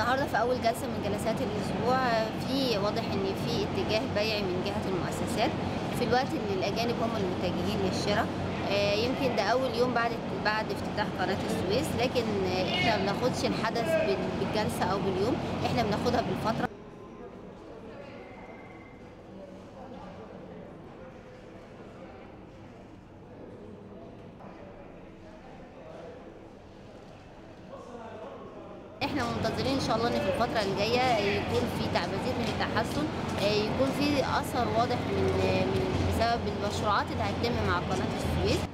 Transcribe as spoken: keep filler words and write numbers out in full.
النهارده في اول جلسه من جلسات الاسبوع في واضح ان في اتجاه بيعي من جهه المؤسسات في الوقت ان الاجانب هم المتجهين للشراء. يمكن ده اول يوم بعد بعد افتتاح قناه السويس، لكن احنا ما بناخدش الحدث بالجلسه او باليوم، احنا بناخدها بالفتره. احنا منتظرين ان شاء الله ان في الفتره الجايه يكون في تعزيز من التحسن، يكون في اثر واضح من من بسبب المشروعات اللي هتتم مع قناه السويس.